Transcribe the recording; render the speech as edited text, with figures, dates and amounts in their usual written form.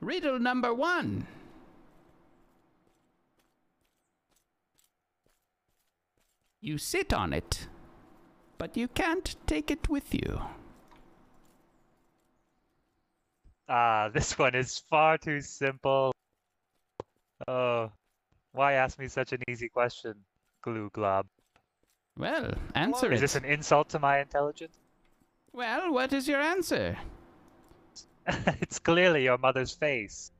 Riddle number one. You sit on it, but you can't take it with you. This one is far too simple. Oh, why ask me such an easy question, Glue Glob? Well, answer it. Is this an insult to my intelligence? Well, what is your answer? It's clearly your mother's face.